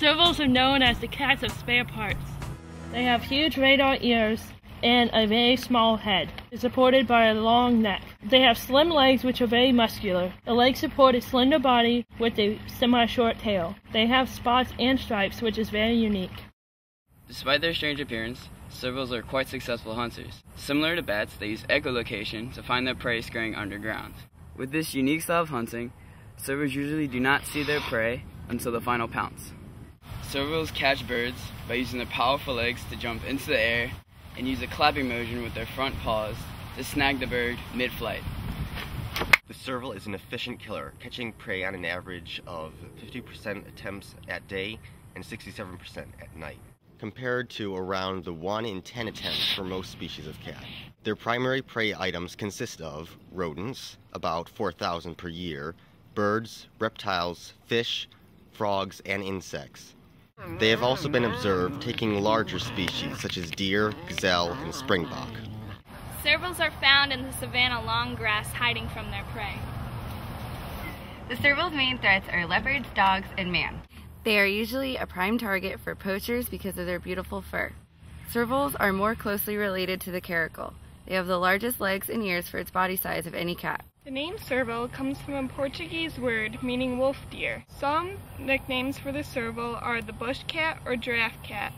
Servals are known as the cats of spare parts. They have huge radar ears and a very small head, supported by a long neck. They have slim legs which are very muscular. The legs support a slender body with a semi-short tail. They have spots and stripes, which is very unique. Despite their strange appearance, servals are quite successful hunters. Similar to bats, they use echolocation to find their prey scurrying underground. With this unique style of hunting, servals usually do not see their prey until the final pounce. Servals catch birds by using their powerful legs to jump into the air and use a clapping motion with their front paws to snag the bird mid-flight. The serval is an efficient killer, catching prey on an average of 50% attempts at day and 67% at night, compared to around the 1 in 10 attempts for most species of cat. Their primary prey items consist of rodents, about 4,000 per year, birds, reptiles, fish, frogs, and insects. They have also been observed taking larger species such as deer, gazelle, and springbok. Servals are found in the savanna long grass hiding from their prey. The serval's main threats are leopards, dogs, and man. They are usually a prime target for poachers because of their beautiful fur. Servals are more closely related to the caracal. They have the largest legs and ears for its body size of any cat. The name serval comes from a Portuguese word meaning wolf deer. Some nicknames for the serval are the bush cat or giraffe cat.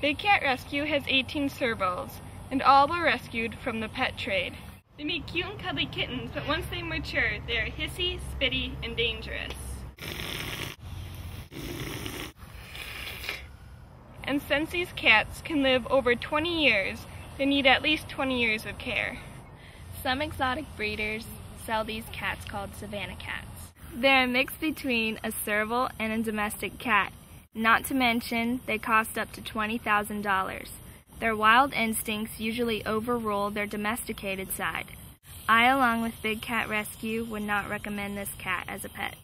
Big Cat Rescue has 18 servals, and all were rescued from the pet trade. They make cute and cuddly kittens, but once they mature, they are hissy, spitty, and dangerous. And since these cats can live over 20 years, they need at least 20 years of care. Some exotic breeders sell these cats called Savannah cats. They're a mix between a serval and a domestic cat. Not to mention, they cost up to $20,000. Their wild instincts usually overrule their domesticated side. I, along with Big Cat Rescue, would not recommend this cat as a pet.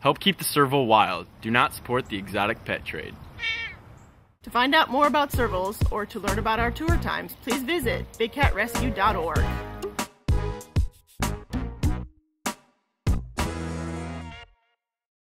Help keep the serval wild. Do not support the exotic pet trade. To find out more about servals or to learn about our tour times, please visit bigcatrescue.org.